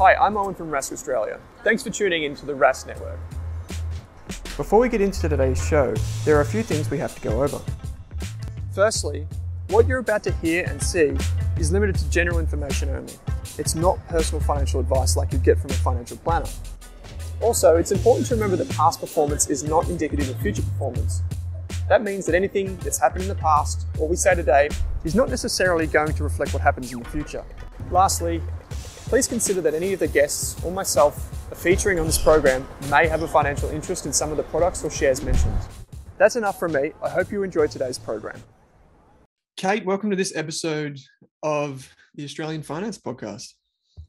Hi, I'm Owen from Rask Australia. Thanks for tuning in to the Rask Network. Before we get into today's show, there are a few things we have to go over. Firstly, what you're about to hear and see is limited to general information only. It's not personal financial advice like you get from a financial planner. Also, it's important to remember that past performance is not indicative of future performance. That means that anything that's happened in the past, or we say today, is not necessarily going to reflect what happens in the future. Lastly, please consider that any of the guests or myself are featuring on this program may have a financial interest in some of the products or shares mentioned. That's enough from me. I hope you enjoyed today's program. Kate, welcome to this episode of the Australian Finance Podcast.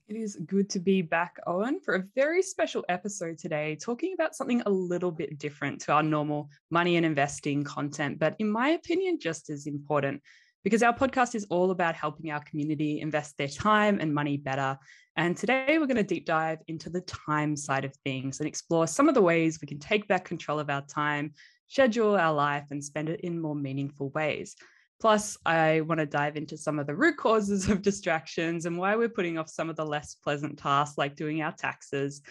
It is good to be back, Owen, for a very special episode today, talking about something a little bit different to our normal money and investing content, but in my opinion, just as important. Because our podcast is all about helping our community invest their time and money better. And today we're going to deep dive into the time side of things and explore some of the ways we can take back control of our time, schedule our life, and spend it in more meaningful ways. Plus, I want to dive into some of the root causes of distractions and why we're putting off some of the less pleasant tasks like doing our taxes,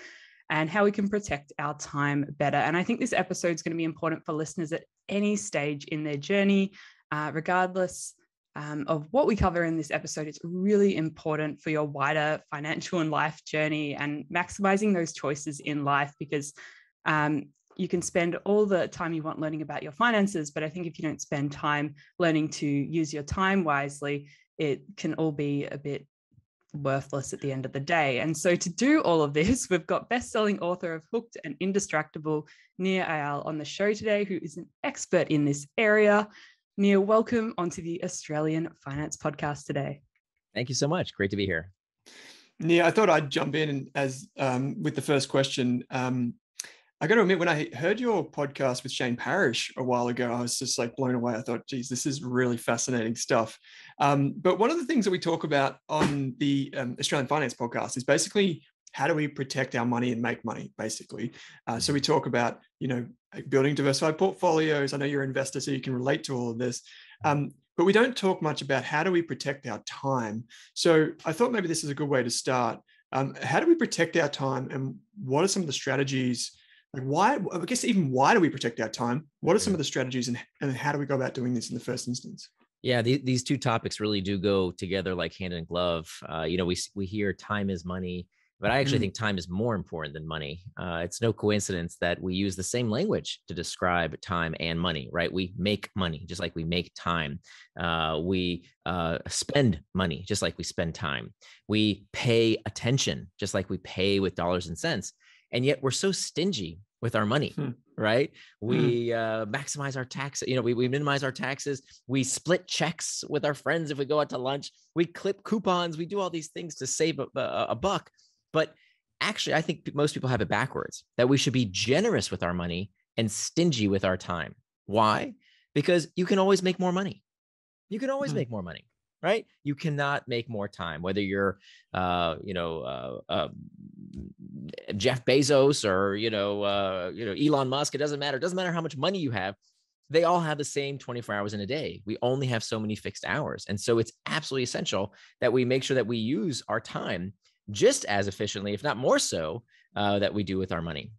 and how we can protect our time better. And I think this episode is going to be important for listeners at any stage in their journey, regardless of what we cover in this episode. It's really important for your wider financial and life journey and maximizing those choices in life, because you can spend all the time you want learning about your finances, but I think if you don't spend time learning to use your time wisely, it can all be a bit worthless at the end of the day. And so to do all of this, we've got best-selling author of Hooked and Indistractable, Nir Eyal, on the show today, who is an expert in this area. Nir, welcome onto the Australian Finance Podcast today. Thank you so much. Great to be here. Nir, I thought I'd jump in as with the first question. I got to admit, when I heard your podcast with Shane Parrish a while ago, I was just like blown away. I thought, geez, this is really fascinating stuff. But one of the things that we talk about on the Australian Finance Podcast is basically how do we protect our money and make money, basically. So we talk about, building diversified portfolios. I know you're an investor, so you can relate to all of this. But we don't talk much about how do we protect our time. So I thought maybe this is a good way to start. How do we protect our time, and what are some of the strategies? Why do we protect our time? What are some of the strategies, and how do we go about doing this in the first instance? Yeah, these two topics really do go together like hand in glove. We hear time is money, but I actually think time is more important than money. It's no coincidence that we use the same language to describe time and money, right? We make money just like we make time. We spend money just like we spend time. We pay attention just like we pay with dollars and cents. And yet we're so stingy with our money, right? We maximize our tax, we minimize our taxes. We split checks with our friends if we go out to lunch. We clip coupons. We do all these things to save a buck. But actually, I think most people have it backwards, that we should be generous with our money and stingy with our time. Why? Because you can always make more money. You can always make more money, right? You cannot make more time, whether you're, Jeff Bezos or, Elon Musk. It doesn't matter. It doesn't matter how much money you have. They all have the same 24 hours in a day. We only have so many fixed hours. And so it's absolutely essential that we make sure that we use our time just as efficiently, if not more so, that we do with our money.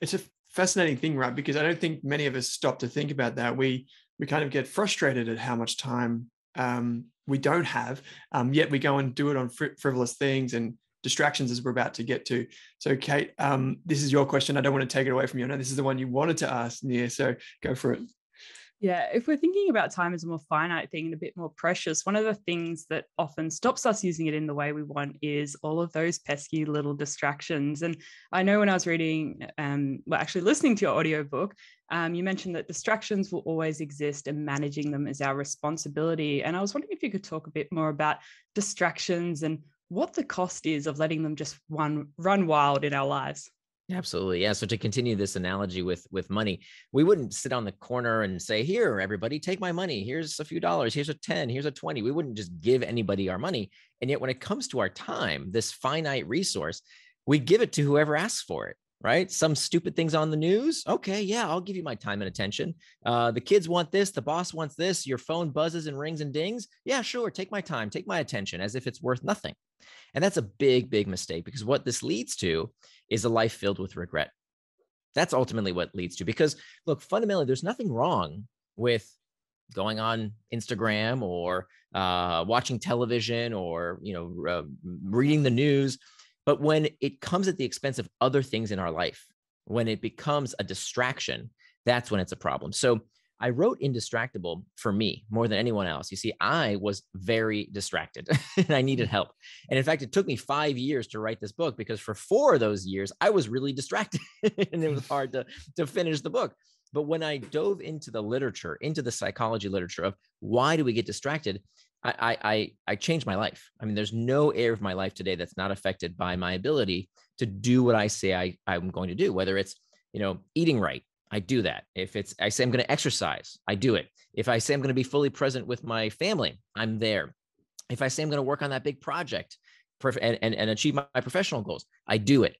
It's a fascinating thing, right? Because I don't think many of us stop to think about that. We kind of get frustrated at how much time we don't have, yet we go and do it on frivolous things and distractions, as we're about to get to. So, Kate, this is your question. I don't want to take it away from you. I know this is the one you wanted to ask, Nir, so go for it. Yeah, if we're thinking about time as a more finite thing and a bit more precious, one of the things that often stops us using it in the way we want is all of those pesky little distractions. And I know when I was reading, listening to your audiobook, you mentioned that distractions will always exist and managing them is our responsibility. And I was wondering if you could talk a bit more about distractions and what the cost is of letting them just run wild in our lives. Absolutely. Yeah. So to continue this analogy with money, we wouldn't sit on the corner and say, here, everybody, take my money. Here's a few dollars. Here's a 10, here's a 20. We wouldn't just give anybody our money. And yet when it comes to our time, this finite resource, we give it to whoever asks for it, right? Some stupid things on the news. Okay, yeah, I'll give you my time and attention. The kids want this. The boss wants this. Your phone buzzes and rings and dings. Yeah, sure. Take my time. Take my attention, as if it's worth nothing. And that's a big, big mistake, because what this leads to is a life filled with regret. That's ultimately what leads to, because look, fundamentally, there's nothing wrong with going on Instagram or watching television or, reading the news. But when it comes at the expense of other things in our life, when it becomes a distraction, that's when it's a problem. So I wrote Indistractable for me more than anyone else. You see, I was very distracted and I needed help. And in fact, it took me 5 years to write this book, because for 4 of those years, I was really distracted and it was hard to finish the book. But when I dove into the literature, into the psychology literature of why do we get distracted, I changed my life. I mean, there's no area of my life today that's not affected by my ability to do what I say I'm going to do, whether it's, eating right. I do that. If it's, I say I'm going to exercise, I do it. If I say I'm going to be fully present with my family, I'm there. If I say I'm going to work on that big project and achieve my professional goals, I do it.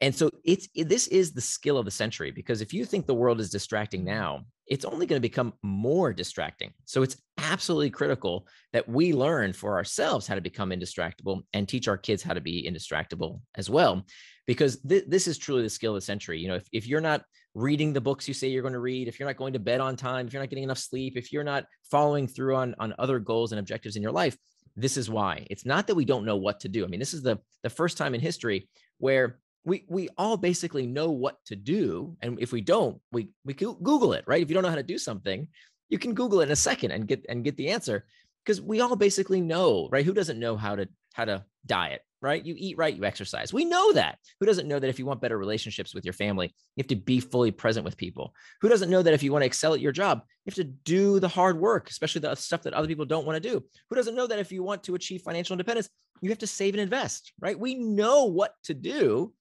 And so this is the skill of the century, because if you think the world is distracting now, it's only going to become more distracting. So it's absolutely critical that we learn for ourselves how to become indistractable and teach our kids how to be indistractable as well, because this is truly the skill of the century. If you're not reading the books you say you're going to read, if you're not going to bed on time, if you're not getting enough sleep, if you're not following through on other goals and objectives in your life, this is why. It's not that we don't know what to do. I mean, this is the first time in history where we all basically know what to do. And if we don't, we Google it, right? If you don't know how to do something, you can Google it in a second and get the answer, because we all basically know, right? Who doesn't know how to diet, right? You eat right, you exercise. We know that. Who doesn't know that if you want better relationships with your family, you have to be fully present with people? Who doesn't know that if you want to excel at your job, you have to do the hard work, especially the stuff that other people don't want to do? Who doesn't know that if you want to achieve financial independence, you have to save and invest, right? We know what to do.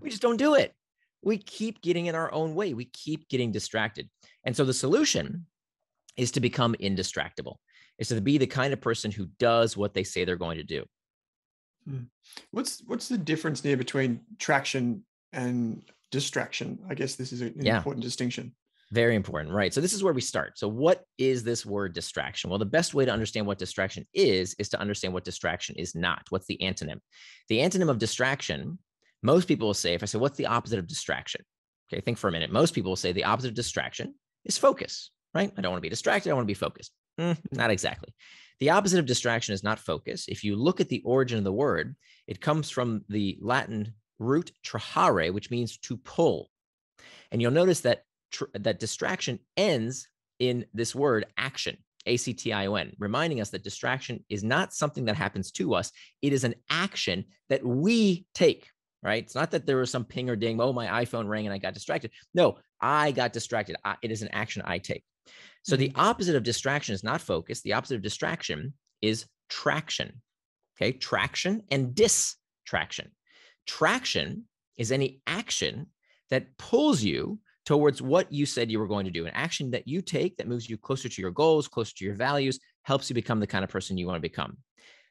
We just don't do it. We keep getting in our own way. We keep getting distracted. And so the solution is to become indistractable, is to be the kind of person who does what they say they're going to do. What's the difference there between traction and distraction? I guess this is an important distinction. Very important, right? So this is where we start. So what is this word distraction? Well, the best way to understand what distraction is to understand what distraction is not. What's the antonym? The antonym of distraction, most people will say, if I say, what's the opposite of distraction? Okay, think for a minute. Most people will say the opposite of distraction is focus, right? I don't want to be distracted. I want to be focused. Not exactly. The opposite of distraction is not focus. If you look at the origin of the word, it comes from the Latin root trahare, which means to pull. And you'll notice that that distraction ends in this word action, A-C-T-I-O-N, reminding us that distraction is not something that happens to us. It is an action that we take. Right? It's not that there was some ping or ding. Oh, my iPhone rang and I got distracted. No, I got distracted. It is an action I take. So the opposite of distraction is not focus. The opposite of distraction is traction. Okay. Traction and distraction. Traction is any action that pulls you towards what you said you were going to do. An action that you take that moves you closer to your goals, closer to your values, helps you become the kind of person you want to become.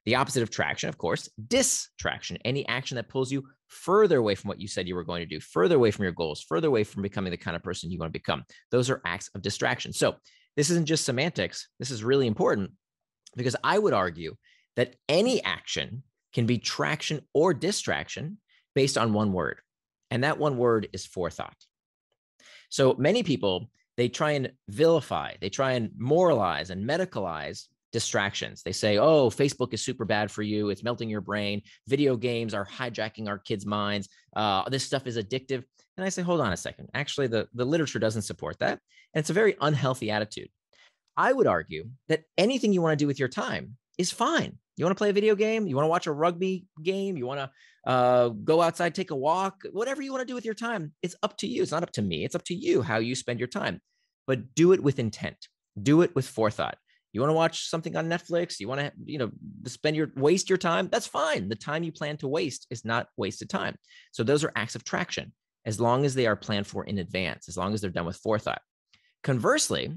The opposite of traction, of course, distraction, any action that pulls you further away from what you said you were going to do, further away from your goals, further away from becoming the kind of person you want to become. Those are acts of distraction. So this isn't just semantics. This is really important, because I would argue that any action can be traction or distraction based on one word. And that one word is forethought. So many people, they try and vilify, they try and moralize and medicalize distractions. They say, oh, Facebook is super bad for you. It's melting your brain. Video games are hijacking our kids' minds. This stuff is addictive. And I say, hold on a second. Actually, the literature doesn't support that. And it's a very unhealthy attitude. I would argue that anything you want to do with your time is fine. You want to play a video game? You want to watch a rugby game? You want to go outside, take a walk? Whatever you want to do with your time, it's up to you. It's not up to me. It's up to you how you spend your time. But do it with intent. Do it with forethought. You want to watch something on Netflix, you want to, waste your time, that's fine. The time you plan to waste is not wasted time. So those are acts of traction, as long as they are planned for in advance, as long as they're done with forethought. Conversely,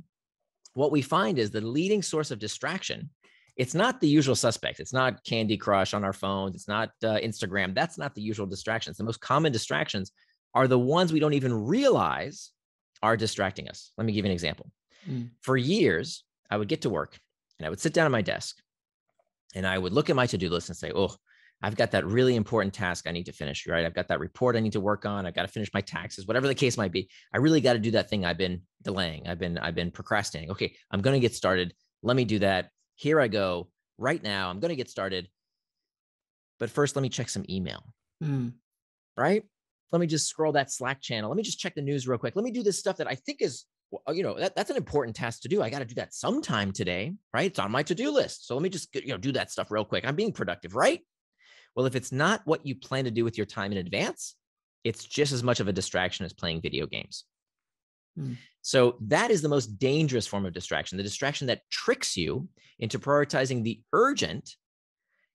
what we find is the leading source of distraction, it's not the usual suspects. It's not Candy Crush on our phones. It's not Instagram. That's not the usual distractions. The most common distractions are the ones we don't even realize are distracting us. Let me give you an example. For years, I would get to work and I would sit down at my desk and I would look at my to-do list and say, oh, I've got that really important task I need to finish, right? I've got that report I need to work on. I've got to finish my taxes, whatever the case might be. I really got to do that thing I've been delaying. I've been procrastinating. Okay, I'm going to get started. Let me do that. Here I go right now. I'm going to get started. But first, let me check some email, right? Let me just scroll that Slack channel. Let me just check the news real quick. Let me do this stuff that I think is, you know, that's an important task to do. I got to do that sometime today, right? It's on my to-do list. So let me just, you know, do that stuff real quick. I'm being productive, right? Well, if it's not what you plan to do with your time in advance, it's just as much of a distraction as playing video games. So that is the most dangerous form of distraction, the distraction that tricks you into prioritizing the urgent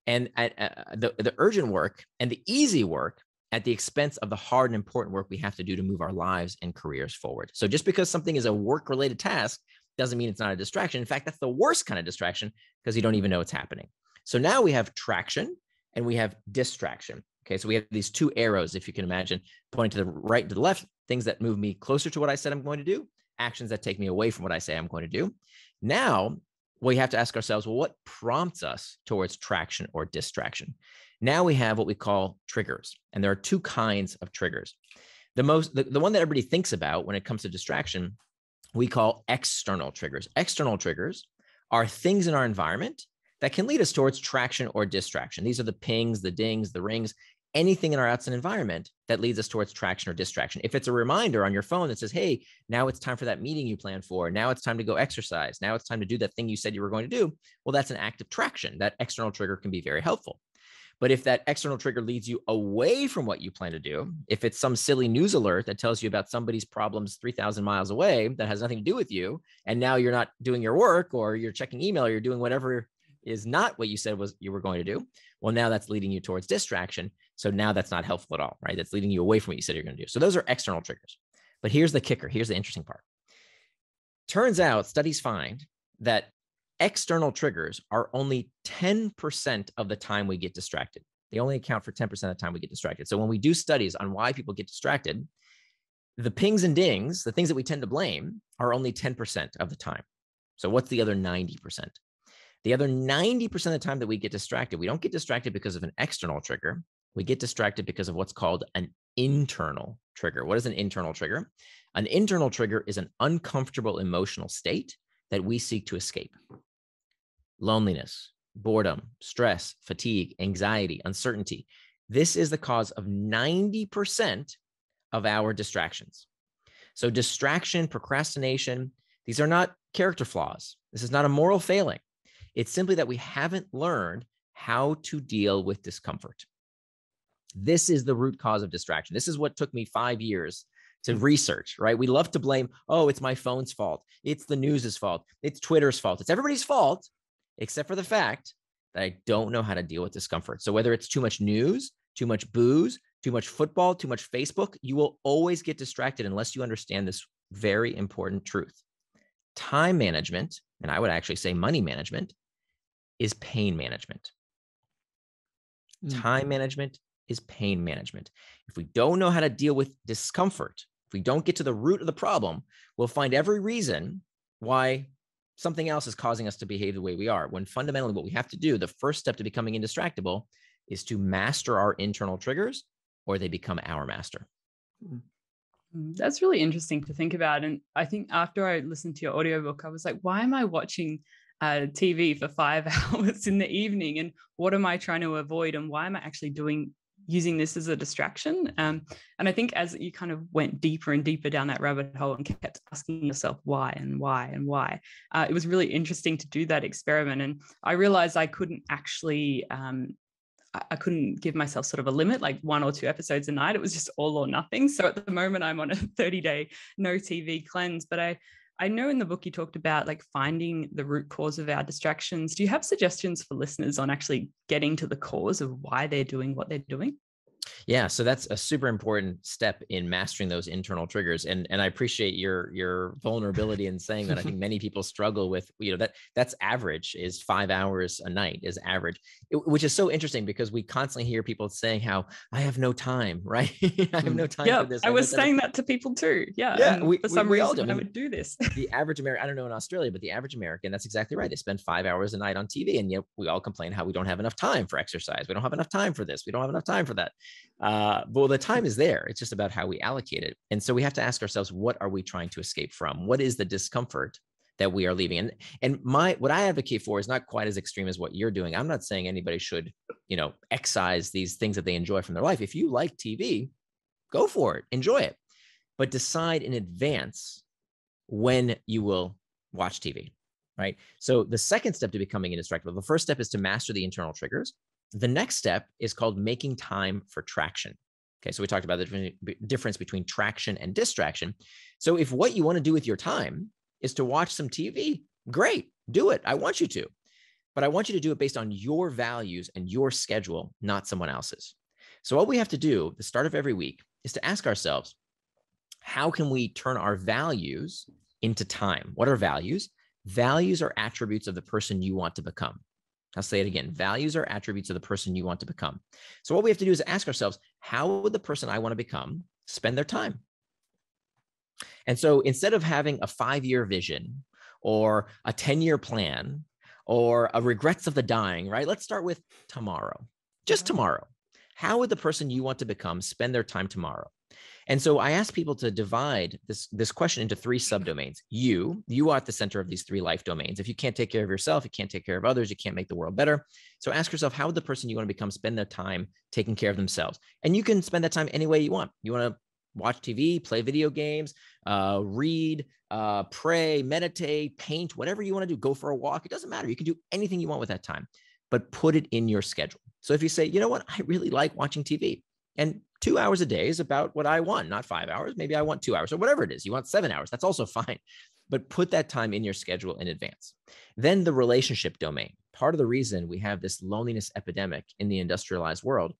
and the urgent work and the easy work at the expense of the hard and important work we have to do to move our lives and careers forward. So just because something is a work-related task doesn't mean it's not a distraction. In fact, that's the worst kind of distraction because you don't even know it's happening. So now we have traction and we have distraction. Okay, so we have these two arrows, if you can imagine, pointing to the right and to the left, things that move me closer to what I said I'm going to do, actions that take me away from what I say I'm going to do. Now we have to ask ourselves, well, what prompts us towards traction or distraction? Now we have what we call triggers, and there are two kinds of triggers. The one that everybody thinks about when it comes to distraction, we call external triggers. External triggers are things in our environment that can lead us towards traction or distraction. These are the pings, the dings, the rings, anything in our outside environment that leads us towards traction or distraction. If it's a reminder on your phone that says, hey, now it's time for that meeting you planned for. Now it's time to go exercise. Now it's time to do that thing you said you were going to do. Well, that's an act of traction. That external trigger can be very helpful. But if that external trigger leads you away from what you plan to do, if it's some silly news alert that tells you about somebody's problems 3,000 miles away that has nothing to do with you, and now you're not doing your work or you're checking email or you're doing whatever is not what you said was you were going to do, well, now that's leading you towards distraction. So now that's not helpful at all, right? That's leading you away from what you said you're going to do. So those are external triggers. But here's the kicker. Here's the interesting part. Turns out studies find that external triggers are only 10% of the time we get distracted. They only account for 10% of the time we get distracted. So when we do studies on why people get distracted, the pings and dings, the things that we tend to blame, are only 10% of the time. So what's the other 90%? The other 90% of the time that we get distracted, we don't get distracted because of an external trigger. We get distracted because of what's called an internal trigger. What is an internal trigger? An internal trigger is an uncomfortable emotional state that we seek to escape. Loneliness, boredom, stress, fatigue, anxiety, uncertainty. This is the cause of 90% of our distractions. So distraction, procrastination, these are not character flaws. This is not a moral failing. It's simply that we haven't learned how to deal with discomfort. This is the root cause of distraction. This is what took me 5 years to research, right? We love to blame, oh, it's my phone's fault. It's the news's fault. It's Twitter's fault. It's everybody's fault, except for the fact that I don't know how to deal with discomfort. So whether it's too much news, too much booze, too much football, too much Facebook, you will always get distracted unless you understand this very important truth. Time management, and I would actually say money management, is pain management. Time management is pain management. If we don't know how to deal with discomfort, if we don't get to the root of the problem, we'll find every reason why something else is causing us to behave the way we are. When fundamentally what we have to do, the first step to becoming indistractable, is to master our internal triggers, or they become our master. That's really interesting to think about. And I think after I listened to your audiobook, I was like, why am I watching TV for 5 hours in the evening? And what am I trying to avoid? And why am I actually using this as a distraction? And I think as you kind of went deeper and deeper down that rabbit hole and kept asking yourself why and why and why, it was really interesting to do that experiment. And I realized I couldn't actually, I couldn't give myself sort of a limit, like 1 or 2 episodes a night. It was just all or nothing. So at the moment I'm on a 30-day no TV cleanse, but I know in the book you talked about like finding the root cause of our distractions. Do you have suggestions for listeners on actually getting to the cause of why they're doing what they're doing? Yeah. So that's a super important step in mastering those internal triggers. And I appreciate your vulnerability in saying that. I think many people struggle with, you know, that's average is 5 hours a night is average, which is so interesting because we constantly hear people saying how I have no time, right? I have no time for this. I was saying that to people too. Yeah. For some reason, I would do this. The average American, I don't know in Australia, but the average American, that's exactly right. They spend 5 hours a night on TV. And yet we all complain how we don't have enough time for exercise. We don't have enough time for this. We don't have enough time for that. Well, the time is there. It's just about how we allocate it. And so we have to ask ourselves, what are we trying to escape from? What is the discomfort that we are leaving? And what I advocate for is not quite as extreme as what you're doing. I'm not saying anybody should, you know, excise these things that they enjoy from their life. If you like TV, go for it, enjoy it, but decide in advance when you will watch TV, right? So the second step to becoming indistractable, the first step is to master the internal triggers. The next step is called making time for traction. Okay, so we talked about the difference between traction and distraction. So if what you want to do with your time is to watch some TV, great, do it. I want you to, but I want you to do it based on your values and your schedule, not someone else's. So what we have to do at the start of every week is to ask ourselves, how can we turn our values into time? What are values? Values are attributes of the person you want to become. I'll say it again. Values are attributes of the person you want to become. So what we have to do is ask ourselves, how would the person I want to become spend their time? And so instead of having a 5-year vision or a 10-year plan or a regrets of the dying, right? Let's start with tomorrow, just tomorrow. How would the person you want to become spend their time tomorrow? And so I ask people to divide this question into 3 subdomains. You are at the center of these 3 life domains. If you can't take care of yourself, you can't take care of others, you can't make the world better. So ask yourself, how would the person you want to become spend their time taking care of themselves? And you can spend that time any way you want. You want to watch TV, play video games, read, pray, meditate, paint, whatever you want to do, go for a walk. It doesn't matter. You can do anything you want with that time, but put it in your schedule. So if you say, you know what, I really like watching TV, and 2 hours a day is about what I want, not 5 hours. Maybe I want 2 hours or whatever it is. You want 7 hours. That's also fine, but put that time in your schedule in advance. Then the relationship domain. Part of the reason we have this loneliness epidemic in the industrialized world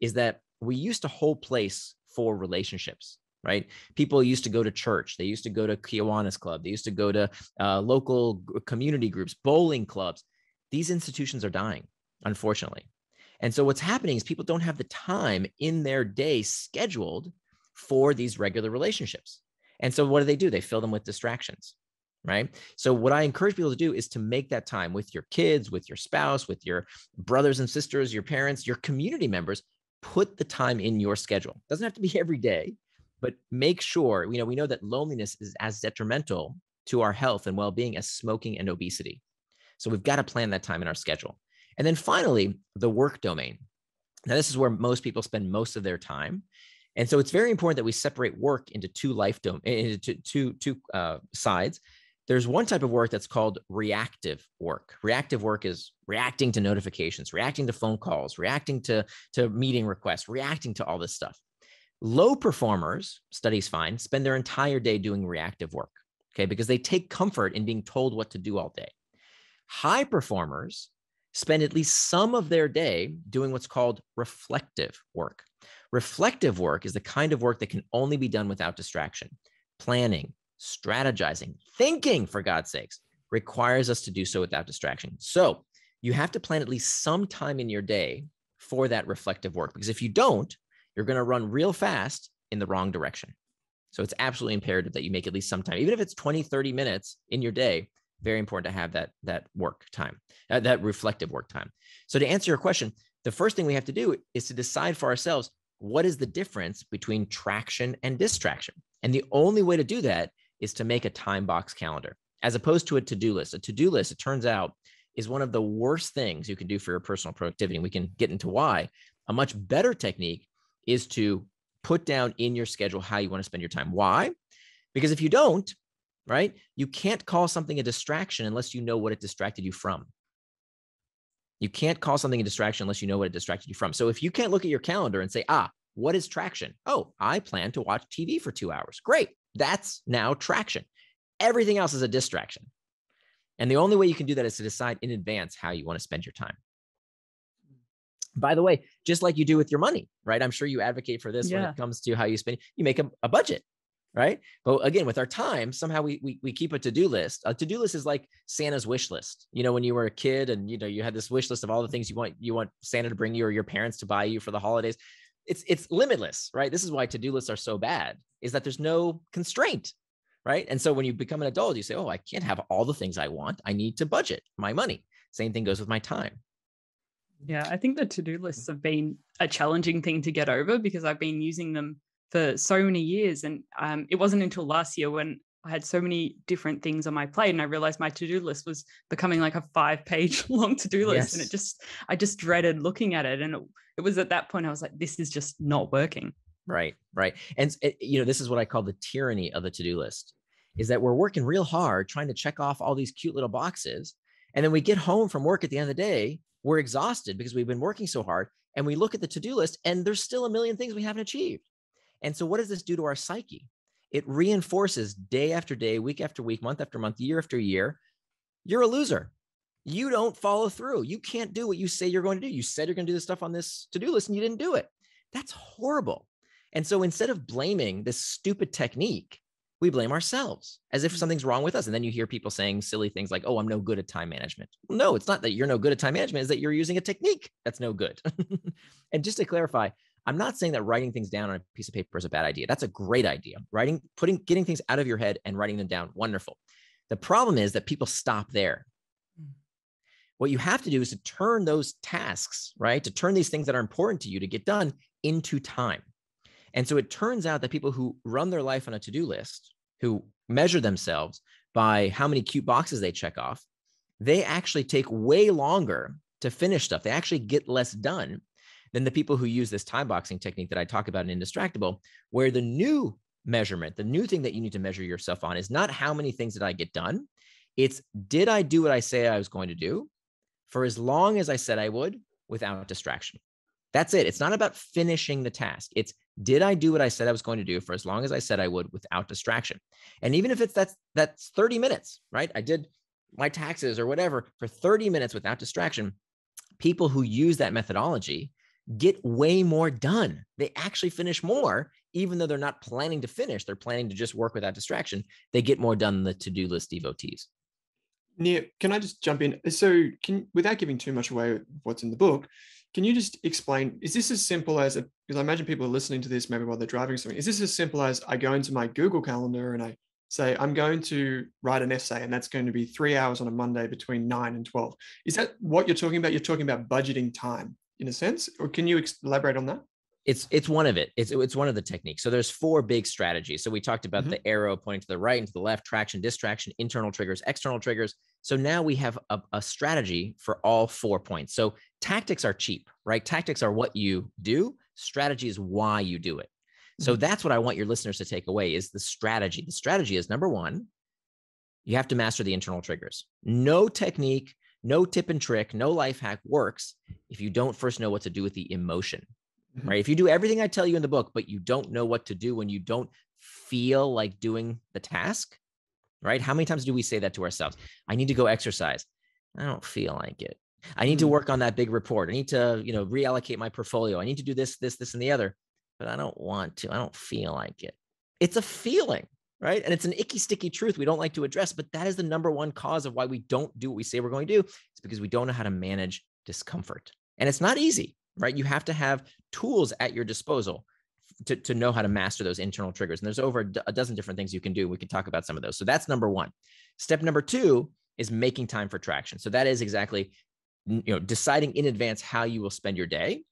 is that we used to hold place for relationships, right? People used to go to church. They used to go to Kiwanis Club. They used to go to local community groups, bowling clubs. These institutions are dying, unfortunately. And so what's happening is people don't have the time in their day scheduled for these regular relationships. And so what do? They fill them with distractions, right? So what I encourage people to do is to make that time with your kids, with your spouse, with your brothers and sisters, your parents, your community members. Put the time in your schedule. It doesn't have to be every day, but make sure, you know, we know that loneliness is as detrimental to our health and well-being as smoking and obesity. So we've got to plan that time in our schedule. And then finally, the work domain. Now, this is where most people spend most of their time. And so it's very important that we separate work into two sides. There's one type of work that's called reactive work. Reactive work is reacting to notifications, reacting to phone calls, reacting to meeting requests, reacting to all this stuff. Low performers, studies find, spend their entire day doing reactive work, okay, because they take comfort in being told what to do all day. High performers spend at least some of their day doing what's called reflective work. Reflective work is the kind of work that can only be done without distraction. Planning, strategizing, thinking, for God's sakes, requires us to do so without distraction. So you have to plan at least some time in your day for that reflective work, because if you don't, you're going to run real fast in the wrong direction. So it's absolutely imperative that you make at least some time, even if it's 20, 30 minutes in your day. Very important to have that work time, that reflective work time. So to answer your question, the first thing we have to do is to decide for ourselves, what is the difference between traction and distraction? And the only way to do that is to make a time box calendar, as opposed to a to-do list. A to-do list, it turns out, is one of the worst things you can do for your personal productivity. And we can get into why. A much better technique is to put down in your schedule how you want to spend your time. Why? Because if you don't, right? You can't call something a distraction unless you know what it distracted you from. You can't call something a distraction unless you know what it distracted you from. So if you can't look at your calendar and say, what is traction? Oh, I plan to watch TV for 2 hours. Great. That's now traction. Everything else is a distraction. And the only way you can do that is to decide in advance how you want to spend your time. By the way, just like you do with your money, right? I'm sure you advocate for this when it comes to how you spend. You make a budget, right? But again, with our time, somehow we keep a to-do list. A to-do list is like Santa's wish list. You know, when you were a kid and you had this wish list of all the things you want Santa to bring you or your parents to buy you for the holidays. It's limitless, right? This is why to-do lists are so bad, is that there's no constraint, right? And so when you become an adult, you say, oh, I can't have all the things I want. I need to budget my money. Same thing goes with my time. Yeah, I think the to-do lists have been a challenging thing to get over because I've been using them for so many years. And it wasn't until last year when I had so many different things on my plate and I realized my to-do list was becoming like a 5-page long to-do list. Yes. And I just dreaded looking at it. And it was at that point I was like, this is just not working. Right, right. And this is what I call the tyranny of the to-do list, is that we're working real hard trying to check off all these cute little boxes. And then we get home from work at the end of the day, we're exhausted because we've been working so hard, and we look at the to-do list and there's still a million things we haven't achieved. And so what does this do to our psyche? It reinforces day after day, week after week, month after month, year after year, you're a loser. You don't follow through. You can't do what you say you're going to do. You said you're going to do this stuff on this to-do list and you didn't do it. That's horrible. And so instead of blaming this stupid technique, we blame ourselves as if something's wrong with us. And then you hear people saying silly things like, oh, I'm no good at time management. No, it's not that you're no good at time management. It's that you're using a technique that's no good. And just to clarify, I'm not saying that writing things down on a piece of paper is a bad idea. That's a great idea. Getting things out of your head and writing them down. Wonderful. The problem is that people stop there. What you have to do is to turn those tasks, right? To turn these things that are important to you to get done into time. And so it turns out that people who run their life on a to-do list, who measure themselves by how many cute boxes they check off, they actually take way longer to finish stuff. They actually get less done than the people who use this time boxing technique that I talk about in Indistractable, where the new measurement, the new thing that you need to measure yourself on is not how many things did I get done. It's, did I do what I say I was going to do for as long as I said I would without distraction? That's it. It's not about finishing the task. It's, did I do what I said I was going to do for as long as I said I would without distraction? And even if that's 30 minutes, right? I did my taxes or whatever for 30 minutes without distraction. People who use that methodology get way more done. They actually finish more, even though they're not planning to finish. They're planning to just work without distraction. They get more done than the to-do list devotees. Nir, can I just jump in? So without giving too much away what's in the book, can you just explain, is this as simple as, because I imagine people are listening to this maybe while they're driving or something, is this as simple as I go into my Google calendar and I say, I'm going to write an essay and that's going to be 3 hours on a Monday between 9 and 12. Is that what you're talking about? You're talking about budgeting time in a sense, or can you elaborate on that? It's one of it. It's one of the techniques. So there's 4 big strategies. So we talked about the arrow pointing to the right and to the left, traction, distraction, internal triggers, external triggers. So now we have a strategy for all 4 points. So tactics are cheap, right? Tactics are what you do. Strategy is why you do it. So that's what I want your listeners to take away is the strategy. The strategy is, number one, you have to master the internal triggers. No technique, no tip and trick, no life hack works if you don't first know what to do with the emotion. Right? If you do everything I tell you in the book, but you don't know what to do when you don't feel like doing the task, right? How many times do we say that to ourselves? I need to go exercise. I don't feel like it. I need to work on that big report. I need to, reallocate my portfolio. I need to do this, and the other, but I don't want to. I don't feel like it. It's a feeling, right? And it's an icky, sticky truth we don't like to address, but that is the number one cause of why we don't do what we say we're going to do. It's because we don't know how to manage discomfort. And it's not easy. Right? You have to have tools at your disposal to know how to master those internal triggers. And there's over a dozen different things you can do. We can talk about some of those. So that's number one. Step number 2 is making time for traction. So that is exactly, deciding in advance how you will spend your day.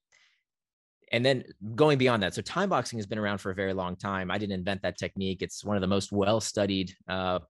And then going beyond that. So time boxing has been around for a very long time. I didn't invent that technique. It's one of the most well-studied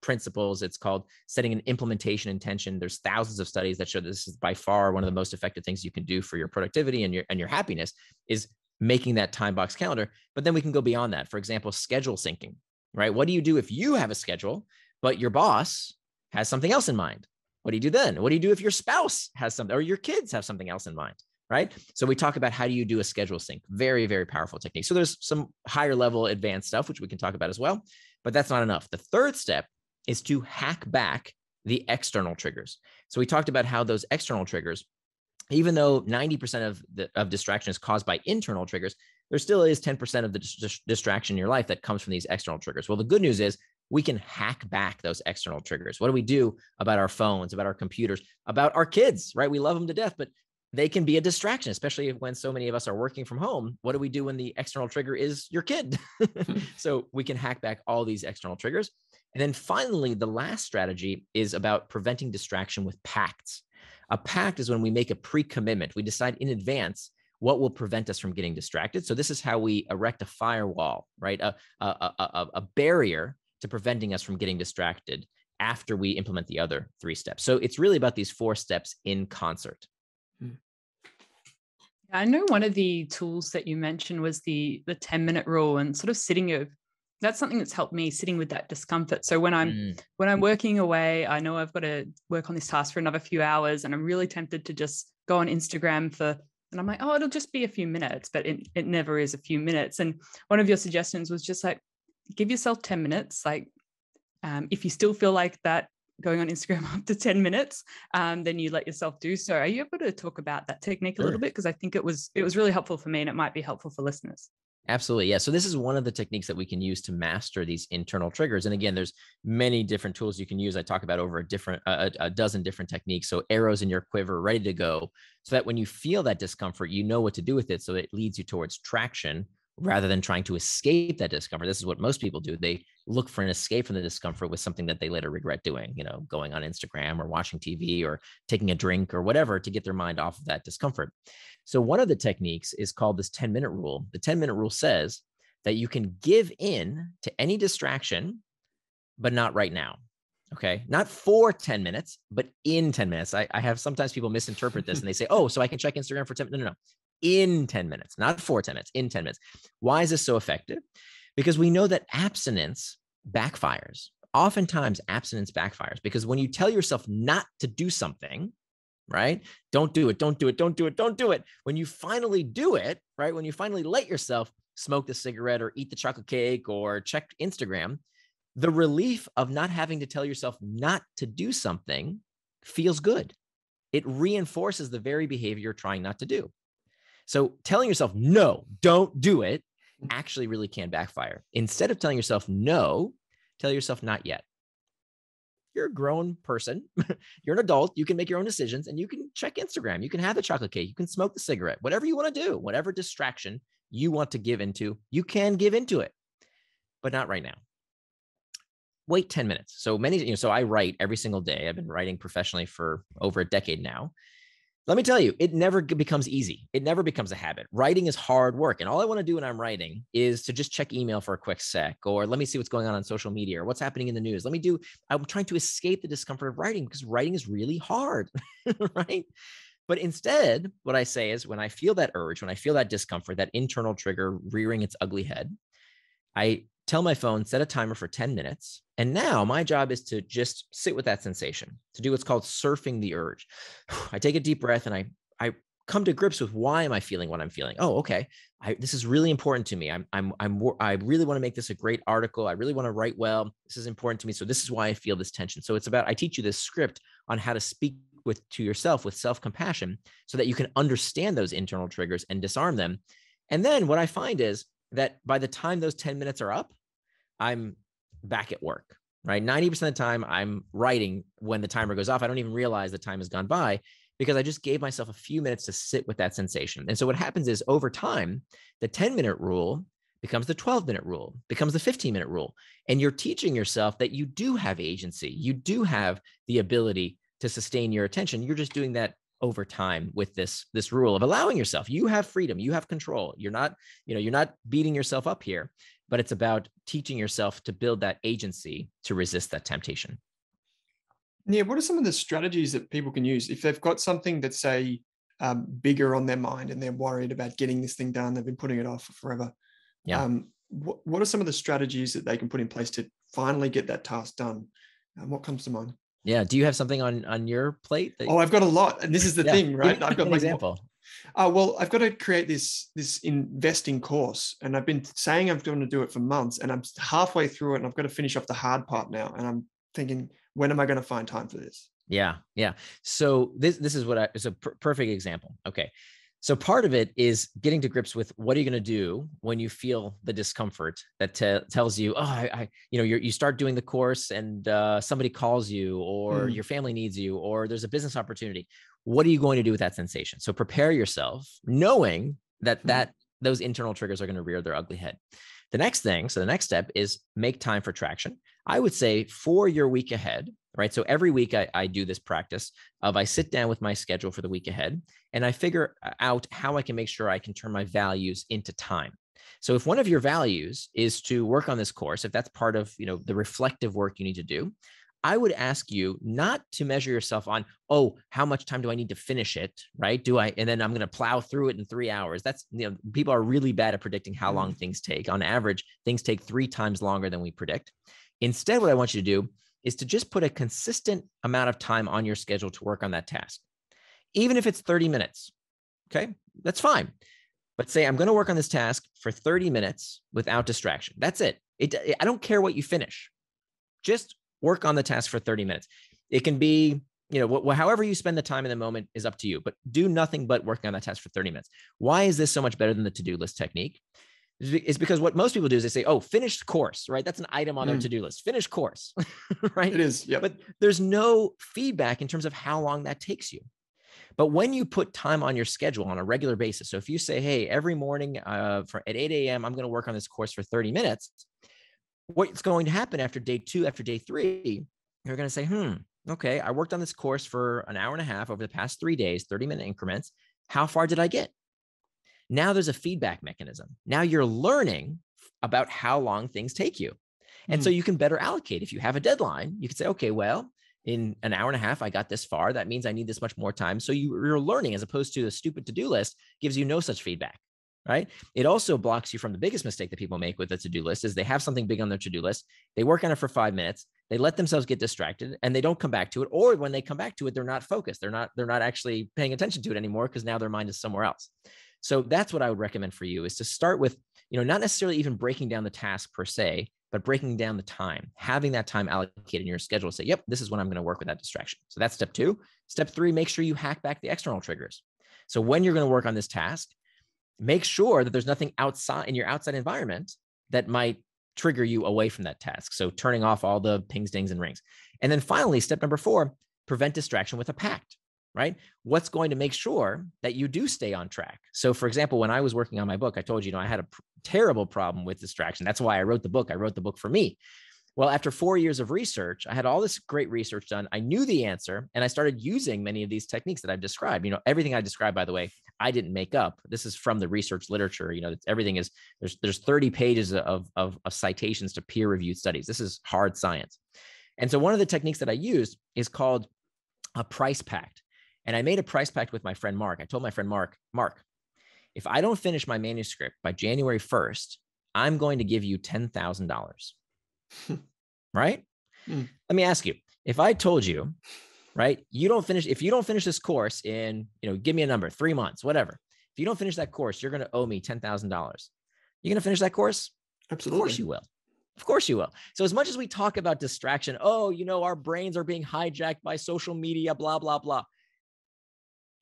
principles. It's called setting an implementation intention. There's thousands of studies that show this is by far one of the most effective things you can do for your productivity and your happiness is making that time box calendar. But then we can go beyond that. For example, schedule syncing, right? What do you do if you have a schedule, but your boss has something else in mind? What do you do then? What do you do if your spouse has something or your kids have something else in mind? Right? So we talk about how do you do a schedule sync? Very, very powerful technique. So there's some higher level advanced stuff, which we can talk about as well, but that's not enough. The third step is to hack back the external triggers. So we talked about how those external triggers even though 90% of distraction is caused by internal triggers, there still is 10% of the distraction in your life that comes from these external triggers. Well, the good news is we can hack back those external triggers. What do we do about our phones, about our computers, about our kids, right? We love them to death, but they can be a distraction, especially when so many of us are working from home. What do we do when the external trigger is your kid? So we can hack back all these external triggers. And then finally, the last strategy is about preventing distraction with pacts. A pact is when we make a pre-commitment. We decide in advance what will prevent us from getting distracted. So this is how we erect a firewall, right? A barrier to preventing us from getting distracted after we implement the other three steps. So it's really about these four steps in concert. I know one of the tools that you mentioned was the 10-minute rule and sort of sitting of, that's something that's helped me sitting with that discomfort. So when I'm working away, I know I've got to work on this task for another few hours and I'm really tempted to just go on Instagram and I'm like, oh, it'll just be a few minutes, but it never is a few minutes. And one of your suggestions was just like, give yourself 10 minutes. Like if you still feel like that, going on Instagram after 10 minutes, then you let yourself do so. Are you able to talk about that technique a little bit? Because I think it was really helpful for me and it might be helpful for listeners. Absolutely. Yeah. So this is one of the techniques that we can use to master these internal triggers. And again, there's many different tools you can use. I talk about over a dozen different techniques. So arrows in your quiver, ready to go, so that when you feel that discomfort, you know what to do with it. So it leads you towards traction rather than trying to escape that discomfort. This is what most people do. They look for an escape from the discomfort with something that they later regret doing, you know, going on Instagram or watching TV or taking a drink or whatever to get their mind off of that discomfort. So one of the techniques is called this 10-minute rule. The 10-minute rule says that you can give in to any distraction, but not right now. Okay. Not for 10 minutes, but in 10 minutes. I have sometimes people misinterpret this and they say, oh, so I can check Instagram for 10 minutes. No. In 10 minutes, not for 10 minutes, in 10 minutes. Why is this so effective? Because we know that abstinence backfires. Oftentimes abstinence backfires because when you tell yourself not to do something, right? Don't do it. Don't do it. Don't do it. Don't do it. When you finally do it, right? When you finally let yourself smoke the cigarette or eat the chocolate cake or check Instagram, the relief of not having to tell yourself not to do something feels good. It reinforces the very behavior you're trying not to do. So telling yourself, no, don't do it, actually really can backfire. Instead of telling yourself no, tell yourself not yet. You're a grown person. You're an adult. You can make your own decisions and you can check Instagram. You can have the chocolate cake. You can smoke the cigarette, whatever you want to do, whatever distraction you want to give into, you can give into it, but not right now. Wait 10 minutes. So many, so I write every single day. I've been writing professionally for over a decade now. Let me tell you, it never becomes easy. It never becomes a habit. Writing is hard work. And all I want to do when I'm writing is to just check email for a quick sec, or let me see what's going on social media or what's happening in the news. I'm trying to escape the discomfort of writing because writing is really hard, right? But instead, what I say is when I feel that urge, when I feel that discomfort, that internal trigger rearing its ugly head, I tell my phone, set a timer for 10 minutes. And now my job is to just sit with that sensation, to do what's called surfing the urge. I take a deep breath and I come to grips with why am I feeling what I'm feeling? Oh, okay. This is really important to me. I really want to make this a great article. I really want to write well. This is important to me. So this is why I feel this tension. So it's about, I teach you this script on how to speak to yourself with self-compassion so that you can understand those internal triggers and disarm them. And then what I find is that by the time those 10 minutes are up, I'm back at work, right? 90% of the time I'm writing when the timer goes off. I don't even realize the time has gone by because I just gave myself a few minutes to sit with that sensation. And so what happens is over time, the 10-minute rule becomes the 12-minute rule, becomes the 15-minute rule. And you're teaching yourself that you do have agency. You do have the ability to sustain your attention. You're just doing that over time with this rule of allowing yourself. You have freedom, you have control. You're not beating yourself up here, but it's about teaching yourself to build that agency to resist that temptation. Yeah. What are some of the strategies that people can use if they've got something that's say bigger on their mind and they're worried about getting this thing done, they've been putting it off for forever. Yeah. What are some of the strategies that they can put in place to finally get that task done? And what comes to mind? Yeah. Do you have something on your plate? I've got a lot. And this is the thing, right? I've got an example. I've got to create this investing course. And I've been saying I'm going to do it for months and I'm halfway through it and I've got to finish off the hard part now. And I'm thinking, when am I going to find time for this? Yeah. Yeah. So this is what is a perfect example. Okay. So part of it is getting to grips with what are you going to do when you feel the discomfort that tells you, oh, you start doing the course and somebody calls you, or your family needs you, or there's a business opportunity. What are you going to do with that sensation? So prepare yourself knowing that those internal triggers are going to rear their ugly head. The next step is make time for traction. I would say for your week ahead, right? So every week I do this practice of I sit down with my schedule for the week ahead and I figure out how I can make sure I can turn my values into time. So if one of your values is to work on this course, if that's part of, the reflective work you need to do, I would ask you not to measure yourself on, oh, how much time do I need to finish it, right? And then I'm going to plow through it in 3 hours. That's, people are really bad at predicting how long things take. On average, things take 3 times longer than we predict. Instead, what I want you to do is to just put a consistent amount of time on your schedule to work on that task. Even if it's 30 minutes, okay, that's fine. But say, I'm going to work on this task for 30 minutes without distraction. That's it. I don't care what you finish. Just work on the task for 30 minutes. It can be, however you spend the time in the moment is up to you, but do nothing but working on that task for 30 minutes. Why is this so much better than the to-do list technique? It's because what most people do is they say, oh, finish course, right? That's an item on their to-do list, finish course, right? It is, yeah. But there's no feedback in terms of how long that takes you. But when you put time on your schedule on a regular basis, so if you say, hey, every morning at 8 a.m., I'm going to work on this course for 30 minutes, what's going to happen after day 2, after day 3, you're going to say, okay, I worked on this course for an hour and a half over the past 3 days, 30-minute increments. How far did I get? Now there's a feedback mechanism. Now you're learning about how long things take you. And so you can better allocate. If you have a deadline, you can say, okay, well, in an hour and a half, I got this far. That means I need this much more time. So you're learning, as opposed to a stupid to-do list gives you no such feedback. Right? It also blocks you from the biggest mistake that people make with a to-do list is they have something big on their to-do list. They work on it for 5 minutes. They let themselves get distracted and they don't come back to it. Or when they come back to it, they're not focused. They're not actually paying attention to it anymore because now their mind is somewhere else. So that's what I would recommend for you is to start with, not necessarily even breaking down the task per se, but breaking down the time, having that time allocated in your schedule. Say, yep, this is when I'm going to work with that distraction. So that's step 2. Step 3, make sure you hack back the external triggers. So when you're going to work on this task, make sure that there's nothing outside in your outside environment that might trigger you away from that task. So turning off all the pings, dings, and rings. And then finally, step number 4, prevent distraction with a pact, right? What's going to make sure that you do stay on track? So for example, when I was working on my book, I told you, I had a terrible problem with distraction. That's why I wrote the book. I wrote the book for me. Well, after 4 years of research, I had all this great research done. I knew the answer, and I started using many of these techniques that I've described. Everything I described, by the way, I didn't make up. This is from the research literature. Everything is there's 30 pages of citations to peer-reviewed studies. This is hard science. And so one of the techniques that I used is called a price pact. And I made a price pact with my friend Mark. I told my friend Mark, if I don't finish my manuscript by January 1st, I'm going to give you $10,000. Right? Let me ask you, if I told you, right, if you don't finish this course in, give me a number, 3 months, whatever. If you don't finish that course, you're going to owe me $10,000. You're going to finish that course? Absolutely. Of course you will. Of course you will. So as much as we talk about distraction, our brains are being hijacked by social media, blah, blah, blah.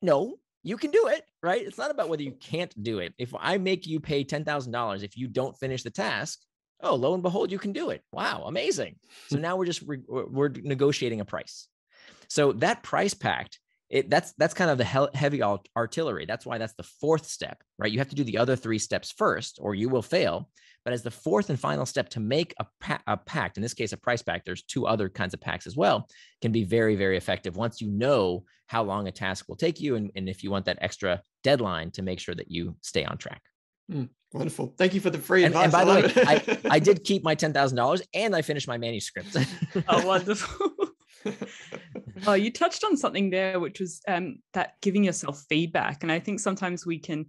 No, you can do it, right? It's not about whether you can't do it. If I make you pay $10,000, if you don't finish the task, oh, lo and behold, you can do it. Wow, amazing. So now we're negotiating a price. So that price pact, that's kind of the heavy artillery. That's why that's the 4th step, right? You have to do the other 3 steps first or you will fail. But as the 4th and final step to make a pact, in this case, a price pact, there's 2 other kinds of pacts as well, can be very, very effective once you know how long a task will take you and if you want that extra deadline to make sure that you stay on track. Wonderful. Thank you for the free advice. And by the way, I did keep my $10,000 and I finished my manuscript. Oh, wonderful. Oh, you touched on something there, which was that giving yourself feedback. And I think sometimes we can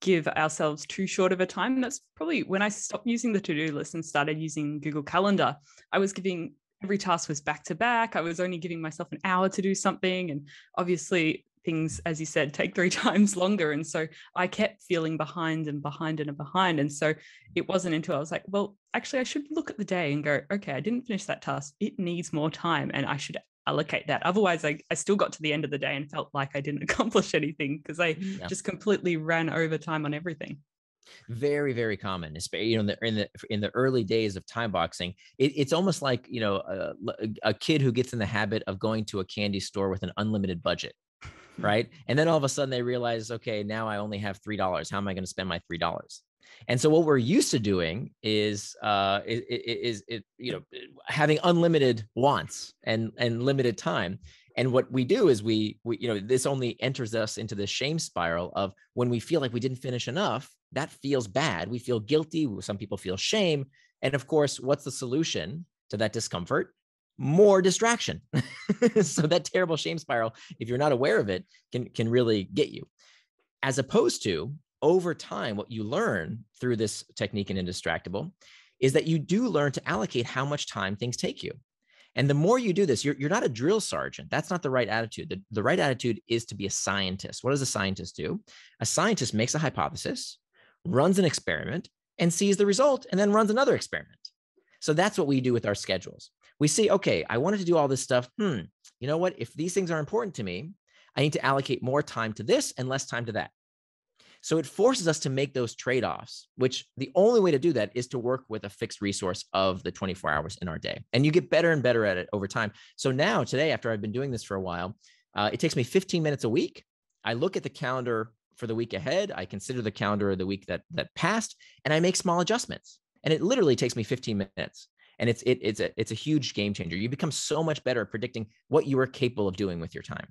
give ourselves too short of a time. That's probably when I stopped using the to-do list and started using Google Calendar. I was giving every task was back to back. I was only giving myself an hour to do something. And obviously things, as you said, take 3 times longer. And so I kept feeling behind. And so it wasn't until I was like, well, actually I should look at the day and go, okay, I didn't finish that task. It needs more time. And I should allocate that. Otherwise, I still got to the end of the day and felt like I didn't accomplish anything because I just completely ran over time on everything. Very, very common, especially in the early days of time boxing. It's almost like a kid who gets in the habit of going to a candy store with an unlimited budget, right? And then all of a sudden they realize, okay, now I only have $3. How am I going to spend my $3? And so what we're used to doing is having unlimited wants and limited time. And what we do is we this only enters us into this shame spiral of when we feel like we didn't finish enough, that feels bad. We feel guilty. Some people feel shame. And of course, what's the solution to that discomfort? More distraction. So that terrible shame spiral, if you're not aware of it, can really get you. As opposed to over time, what you learn through this technique in Indistractable is that you do learn to allocate how much time things take you. And the more you do this, you're not a drill sergeant. That's not the right attitude. The right attitude is to be a scientist. What does a scientist do? A scientist makes a hypothesis, runs an experiment, and sees the result, and then runs another experiment. So that's what we do with our schedules. We see, okay, I wanted to do all this stuff. You know what? If these things are important to me, I need to allocate more time to this and less time to that. So it forces us to make those trade-offs, which the only way to do that is to work with a fixed resource of the 24 hours in our day. And you get better and better at it over time. So now today, after I've been doing this for a while, it takes me 15 minutes a week. I look at the calendar for the week ahead. I consider the calendar of the week that passed, and I make small adjustments. And it literally takes me 15 minutes. And it's a huge game changer. You become so much better at predicting what you are capable of doing with your time.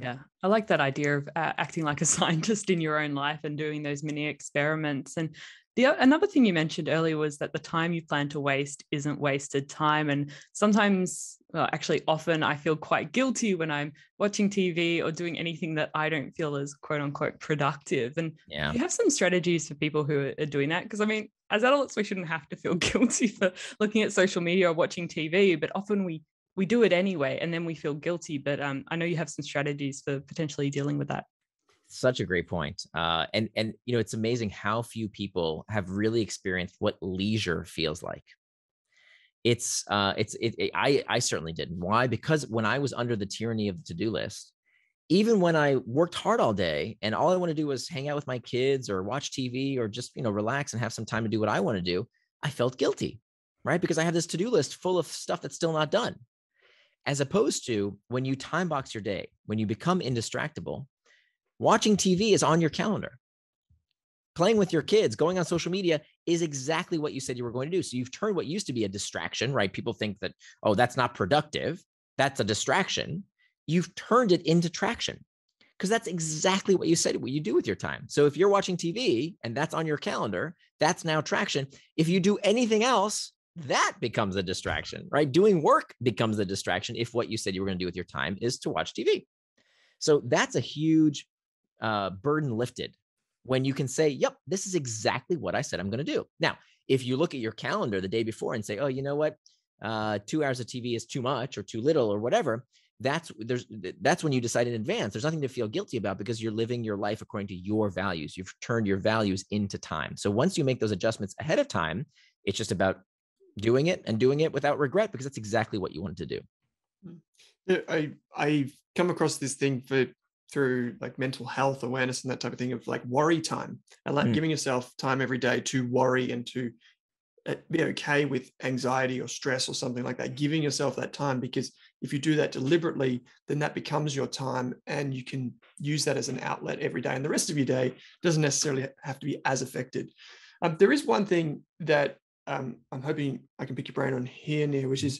Yeah, I like that idea of acting like a scientist in your own life and doing those mini experiments. And another thing you mentioned earlier was that the time you plan to waste isn't wasted time. And sometimes, well, actually often I feel quite guilty when I'm watching TV or doing anything that I don't feel is quote unquote productive. And you have some strategies for people who are doing that. Because I mean, as adults, we shouldn't have to feel guilty for looking at social media or watching TV, but often we do it anyway, and then we feel guilty. But I know you have some strategies for potentially dealing with that. Such a great point. And it's amazing how few people have really experienced what leisure feels like. I certainly didn't. Why? Because when I was under the tyranny of the to-do list, even when I worked hard all day and all I want to do was hang out with my kids or watch TV or just, relax and have some time to do what I want to do, I felt guilty, right? Because I have this to-do list full of stuff that's still not done. As opposed to when you time box your day, when you become indistractable, watching TV is on your calendar. Playing with your kids, going on social media is exactly what you said you were going to do. So you've turned what used to be a distraction, right? People think that, oh, that's not productive. That's a distraction. You've turned it into traction because that's exactly what you said, what you do with your time. So if you're watching TV and that's on your calendar, that's now traction. If you do anything else, that becomes a distraction, right? Doing work becomes a distraction if what you said you were going to do with your time is to watch TV. So that's a huge burden lifted when you can say, yep, this is exactly what I said I'm going to do. Now, if you look at your calendar the day before and say, oh, you know what? 2 hours of TV is too much or too little or whatever. That's when you decide in advance. There's nothing to feel guilty about because you're living your life according to your values. You've turned your values into time. So once you make those adjustments ahead of time, it's just about doing it and doing it without regret, because that's exactly what you wanted to do. I've come across this thing through like mental health awareness and that type of thing of like worry time, and like giving yourself time every day to worry and to be okay with anxiety or stress or something like that, giving yourself that time, because if you do that deliberately, then that becomes your time and you can use that as an outlet every day. And the rest of your day doesn't necessarily have to be as affected. There is one thing that I'm hoping I can pick your brain on here, Nir, which is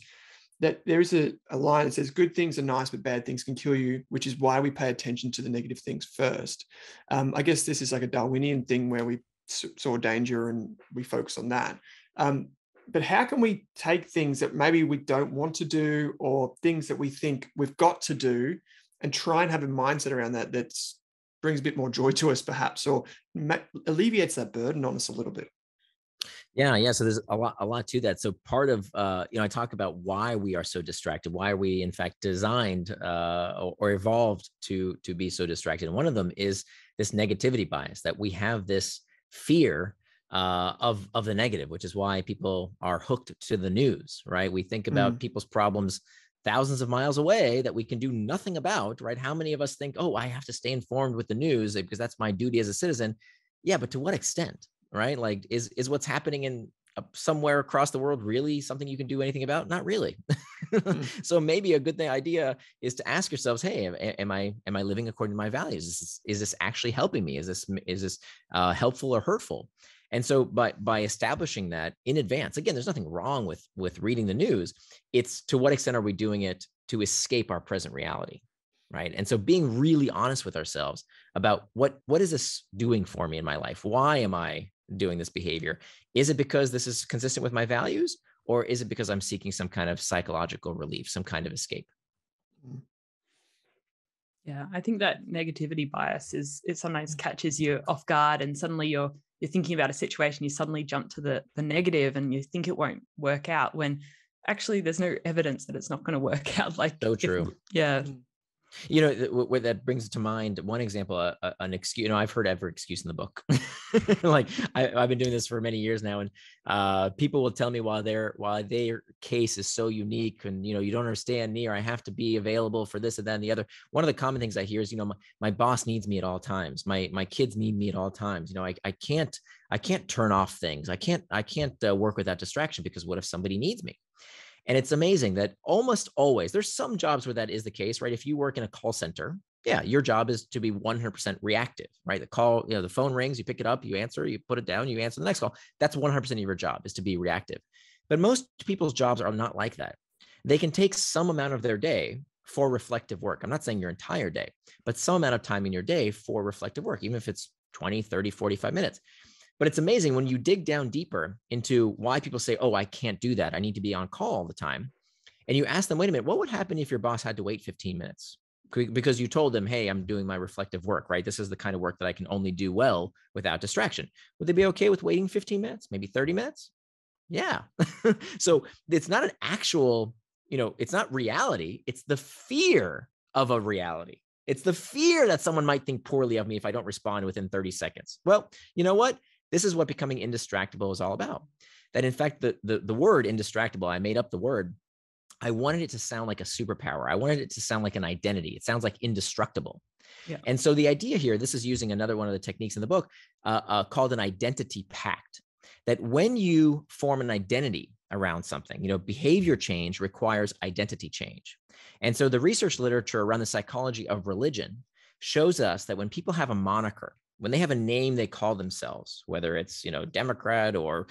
that there is a line that says, good things are nice, but bad things can kill you, which is why we pay attention to the negative things first. I guess this is like a Darwinian thing where we saw danger and we focus on that. But how can we take things that maybe we don't want to do or things that we think we've got to do and try and have a mindset around that that brings a bit more joy to us perhaps, or alleviates that burden on us a little bit? Yeah. So there's a lot to that. So part of, I talk about why we are so distracted, why are we in fact designed or evolved to be so distracted. And one of them is this negativity bias, that we have this fear of the negative, which is why people are hooked to the news, right? We think about people's problems thousands of miles away that we can do nothing about, right? How many of us think, oh, I have to stay informed with the news because that's my duty as a citizen. Yeah, but to what extent, right? Like, is what's happening in somewhere across the world really something you can do anything about? Not really. So maybe a good idea is to ask yourselves, hey, am I living according to my values? Is this actually helping me? Is this helpful or hurtful? And so by establishing that in advance, again, there's nothing wrong with reading the news. It's to what extent are we doing it to escape our present reality, right? And so being really honest with ourselves about what is this doing for me in my life? Why am I doing this behavior? Is it because this is consistent with my values, or is it because I'm seeking some kind of psychological relief, some kind of escape? Yeah, I think that negativity bias is, it sometimes catches you off guard, and suddenly you're thinking about a situation, you suddenly jump to the negative and you think it won't work out, when actually there's no evidence that it's not going to work out. Like, so true. Yeah. You know, where that brings to mind one example, an excuse, you know, I've heard every excuse in the book. Like I've been doing this for many years now, and people will tell me while their case is so unique, and, you know, you don't understand, Nir, I have to be available for this and that and the other. One of the common things I hear is, you know, my boss needs me at all times. My kids need me at all times. You know, I can't turn off things. I can't work without distraction, because what if somebody needs me? And it's amazing that almost always, there's some jobs where that is the case, right? If you work in a call center, yeah, your job is to be 100% reactive, right? The call, you know, the phone rings, you pick it up, you answer, you put it down, you answer the next call. That's 100% of your job, is to be reactive. But most people's jobs are not like that. They can take some amount of their day for reflective work. I'm not saying your entire day, but some amount of time in your day for reflective work, even if it's 20, 30, 45 minutes. But it's amazing when you dig down deeper into why people say, oh, I can't do that, I need to be on call all the time. And you ask them, wait a minute, what would happen if your boss had to wait 15 minutes? Because you told them, hey, I'm doing my reflective work, right? This is the kind of work that I can only do well without distraction. Would they be okay with waiting 15 minutes, maybe 30 minutes? Yeah. So it's not an actual, you know, it's not reality. It's the fear of a reality. It's the fear that someone might think poorly of me if I don't respond within 30 seconds. Well, you know what? This is what becoming indistractable is all about. That, in fact, the word indistractable, I made up the word. I wanted it to sound like a superpower. I wanted it to sound like an identity. It sounds like indestructible. Yeah. And so the idea here, this is using another one of the techniques in the book, called an identity pact. That when you form an identity around something, you know, behavior change requires identity change. And so the research literature around the psychology of religion shows us that when people have a moniker, when they have a name they call themselves, whether it's, you know, Democrat or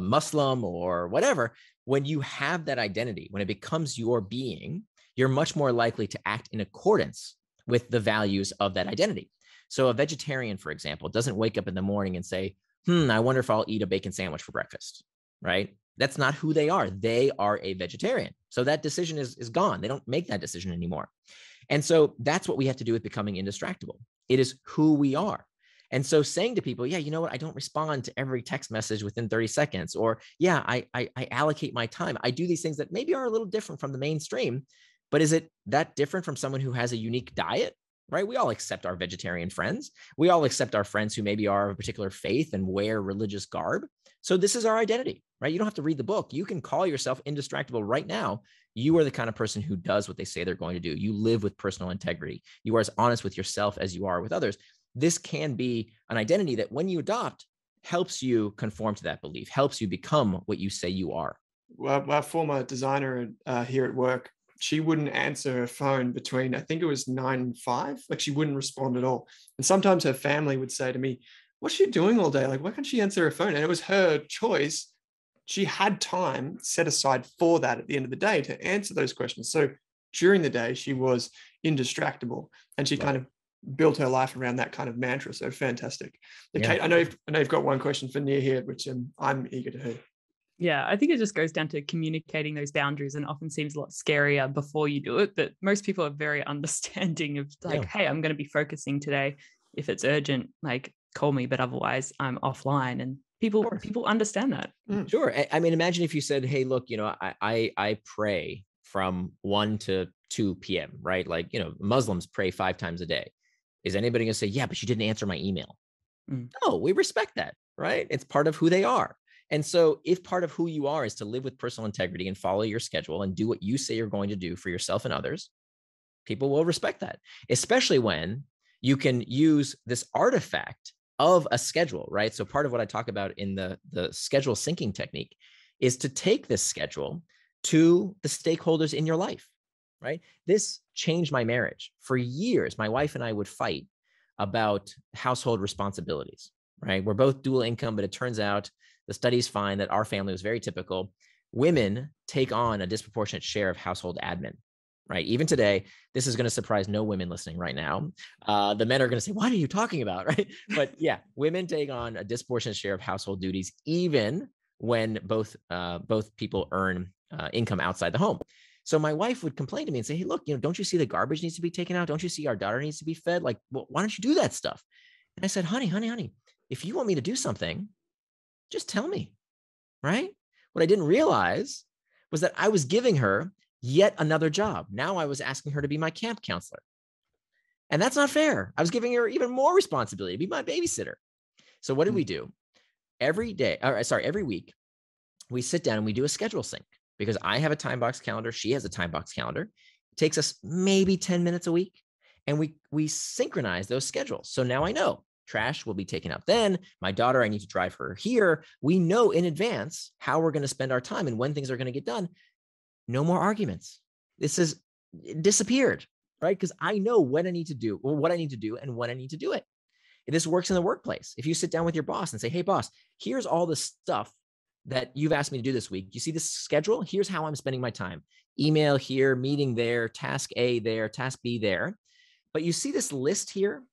Muslim or whatever, when you have that identity, when it becomes your being, you're much more likely to act in accordance with the values of that identity. So a vegetarian, for example, doesn't wake up in the morning and say, I wonder if I'll eat a bacon sandwich for breakfast, right? That's not who they are. They are a vegetarian. So that decision is gone. They don't make that decision anymore. And so that's what we have to do with becoming indistractable. It is who we are. And so saying to people, yeah, you know what? I don't respond to every text message within 30 seconds, or yeah, I allocate my time. I do these things that maybe are a little different from the mainstream, but is it that different from someone who has a unique diet, right? We all accept our vegetarian friends. We all accept our friends who maybe are of a particular faith and wear religious garb. So this is our identity, right? You don't have to read the book. You can call yourself indistractable right now. You are the kind of person who does what they say they're going to do. You live with personal integrity. You are as honest with yourself as you are with others. This can be an identity that when you adopt, helps you conform to that belief, helps you become what you say you are. Well, my former designer here at work, she wouldn't answer her phone between, I think it was 9 and 5, like she wouldn't respond at all. And sometimes her family would say to me, what's she doing all day? Like, why can't she answer her phone? And it was her choice. She had time set aside for that at the end of the day to answer those questions. So during the day, she was indistractable, and she kind of built her life around that kind of mantra. So fantastic. Yeah. Kate, I know you've got one question for Nir here, which I'm eager to hear. Yeah, I think it just goes down to communicating those boundaries, and often seems a lot scarier before you do it. But most people are very understanding of like, hey, I'm going to be focusing today. If it's urgent, like call me, but otherwise I'm offline. And people understand that. Sure. I mean, imagine if you said, hey, look, you know, I pray from 1 to 2 p.m., right? Like, you know, Muslims pray 5 times a day. Is anybody going to say, yeah, but you didn't answer my email? No, we respect that, right? It's part of who they are. And so if part of who you are is to live with personal integrity and follow your schedule and do what you say you're going to do for yourself and others, people will respect that, especially when you can use this artifact of a schedule, right? So part of what I talk about in the schedule syncing technique is to take this schedule to the stakeholders in your life, right? This changed my marriage. For years, my wife and I would fight about household responsibilities, right? We're both dual income, but it turns out the studies find that our family was very typical. Women take on a disproportionate share of household admin, right? Even today, this is going to surprise no women listening right now. The men are going to say, what are you talking about, right? But yeah, women take on a disproportionate share of household duties, even when both people earn income outside the home. So my wife would complain to me and say, hey, look, you know, don't you see the garbage needs to be taken out? Don't you see our daughter needs to be fed? Like, well, why don't you do that stuff? And I said, honey, if you want me to do something, just tell me, right? What I didn't realize was that I was giving her yet another job. Now I was asking her to be my camp counselor. And that's not fair. I was giving her even more responsibility to be my babysitter. So what did we do? Every week, we sit down and we do a schedule sync. Because I have a time box calendar, she has a time box calendar. It takes us maybe 10 minutes a week, and we synchronize those schedules. So now I know trash will be taken out then. My daughter, I need to drive her here. We know in advance how we're going to spend our time and when things are going to get done. No more arguments. This has disappeared, right? Because I know when I need to do or what I need to do and when I need to do it. This works in the workplace. If you sit down with your boss and say, hey, boss, here's all the stuff that you've asked me to do this week. You see this schedule? Here's how I'm spending my time. Email here, meeting there, task A there, task B there. But you see this list here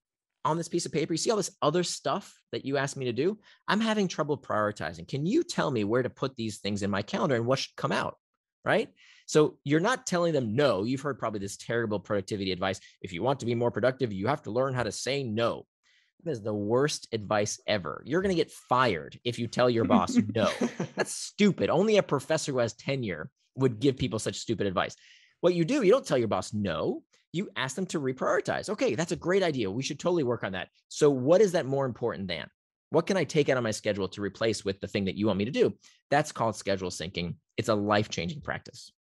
on this piece of paper? You see all this other stuff that you asked me to do? I'm having trouble prioritizing. Can you tell me where to put these things in my calendar and what should come out, right? So you're not telling them no. You've heard probably this terrible productivity advice. If you want to be more productive, you have to learn how to say no. That is the worst advice ever. You're going to get fired if you tell your boss no. That's stupid. Only a professor who has tenure would give people such stupid advice. What you do, you don't tell your boss no. You ask them to reprioritize. Okay, that's a great idea. We should totally work on that. So what is that more important than? What can I take out of my schedule to replace with the thing that you want me to do? That's called schedule syncing. It's a life-changing practice.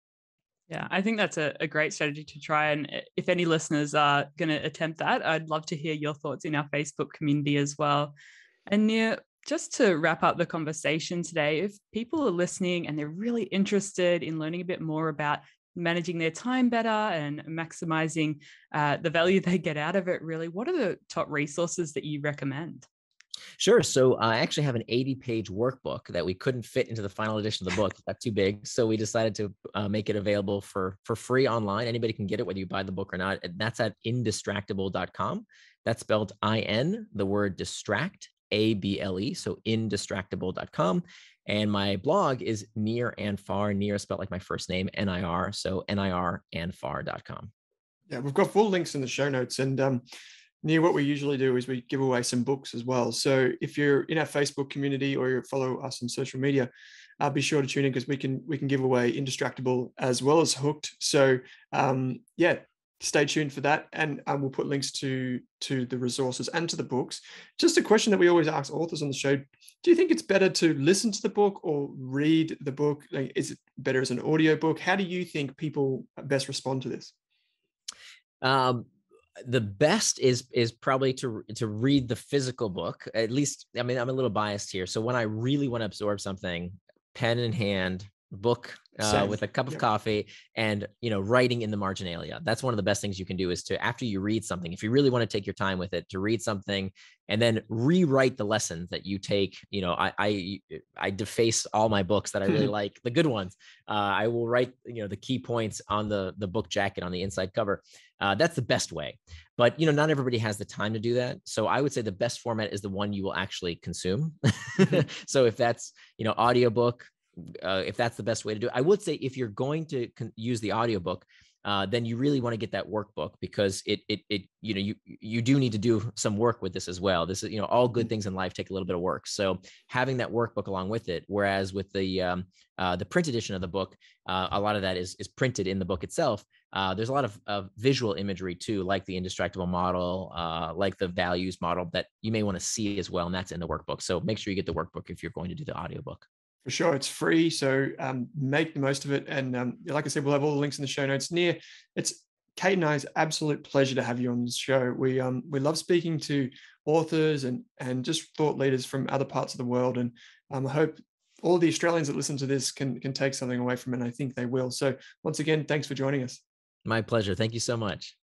Yeah, I think that's a great strategy to try. And if any listeners are going to attempt that, I'd love to hear your thoughts in our Facebook community as well. And Nir, just to wrap up the conversation today, if people are listening and they're really interested in learning a bit more about managing their time better and maximizing the value they get out of it, really, what are the top resources that you recommend? Sure. So I actually have an 80-page workbook that we couldn't fit into the final edition of the book. It got too big. So we decided to make it available for free online. Anybody can get it, whether you buy the book or not. And that's at indistractable.com. That's spelled I-N, the word distract, A-B-L-E. So indistractable.com. And my blog is Nir and Far. Nir is spelled like my first name, N-I-R. So nirandfar.com. Yeah, we've got full links in the show notes. And Nir, what we usually do is we give away some books as well. So if you're in our Facebook community or you follow us on social media, be sure to tune in because we can give away Indistractable as well as Hooked. So stay tuned for that. And we'll put links to the resources and to the books. Just a question that we always ask authors on the show. Do you think it's better to listen to the book or read the book? Like, is it better as an audio book? How do you think people best respond to this? The best is probably to read the physical book. At least, I mean, I'm a little biased here. So when I really want to absorb something, pen in hand, book with a cup of coffee and, writing in the marginalia. That's one of the best things you can do is to, after you read something, if you really want to take your time with it, to read something and then rewrite the lessons that you take. I deface all my books that I really like, the good ones. I will write, the key points on the book jacket on the inside cover. That's the best way. But, not everybody has the time to do that. So I would say the best format is the one you will actually consume. So if that's, audiobook, if that's the best way to do it. I would say if you're going to use the audiobook, then you really want to get that workbook because you do need to do some work with this as well. This is, all good things in life take a little bit of work. So having that workbook along with it, whereas with the print edition of the book, a lot of that is printed in the book itself. There's a lot of visual imagery too, like the Indistractable model, like the values model that you may want to see as well. And that's in the workbook. So make sure you get the workbook if you're going to do the audiobook. For sure, it's free, so make the most of it. And like I said, we'll have all the links in the show notes. Nir, it's Kate and I's absolute pleasure to have you on the show. We love speaking to authors and just thought leaders from other parts of the world. And I hope all the Australians that listen to this can take something away from it, and I think they will. So once again, thanks for joining us. My pleasure. Thank you so much.